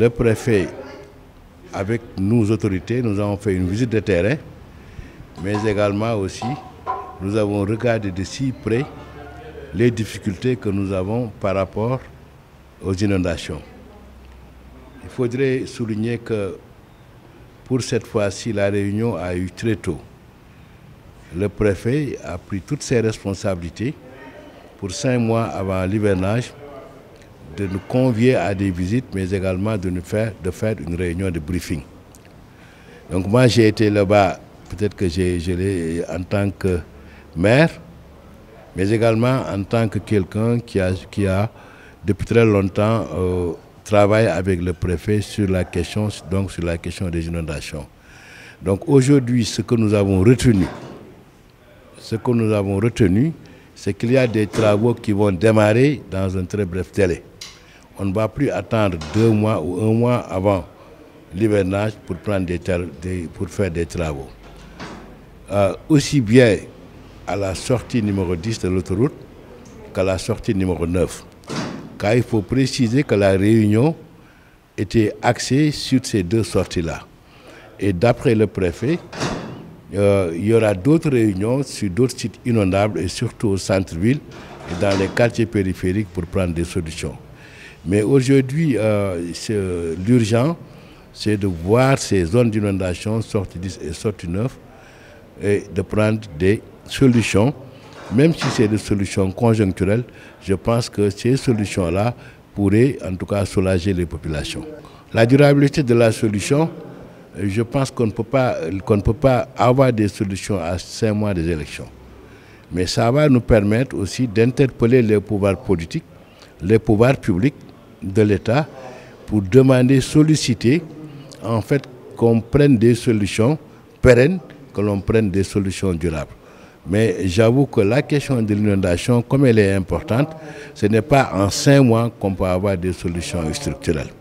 le préfet, avec nos autorités, nous avons fait une visite de terrain, mais également aussi, nous avons regardé de si près les difficultés que nous avons par rapport aux inondations. Il faudrait souligner que pour cette fois-ci, la réunion a eu très tôt. Le préfet a pris toutes ses responsabilités pour 5 mois avant l'hivernage de nous convier à des visites, mais également de faire une réunion de briefing. Donc moi, j'ai été là-bas, peut-être que je l'ai en tant que maire, mais également en tant que quelqu'un qui a depuis très longtemps travaillé avec le préfet sur la question des inondations. Donc aujourd'hui, ce que nous avons retenu, c'est qu'il y a des travaux qui vont démarrer dans un très bref délai. On ne va plus attendre 2 mois ou 1 mois avant l'hivernage pour faire des travaux. Aussi bien à la sortie numéro 10 de l'autoroute qu'à la sortie numéro 9. Car il faut préciser que la réunion était axée sur ces 2 sorties-là. Et d'après le préfet, il y aura d'autres réunions sur d'autres sites inondables et surtout au centre-ville et dans les quartiers périphériques pour prendre des solutions. Mais aujourd'hui, l'urgent, c'est de voir ces zones d'inondation, sortie 10 et sortie 9, et de prendre des solutions. Même si c'est des solutions conjoncturelles, je pense que ces solutions-là pourraient en tout cas soulager les populations. La durabilité de la solution, je pense qu'on ne peut pas avoir des solutions à 5 mois des élections. Mais ça va nous permettre aussi d'interpeller les pouvoirs politiques, les pouvoirs publics de l'État pour demander, solliciter, en fait, qu'on prenne des solutions pérennes, que l'on prenne des solutions durables. Mais j'avoue que la question de l'inondation, comme elle est importante, ce n'est pas en 5 mois qu'on peut avoir des solutions structurelles.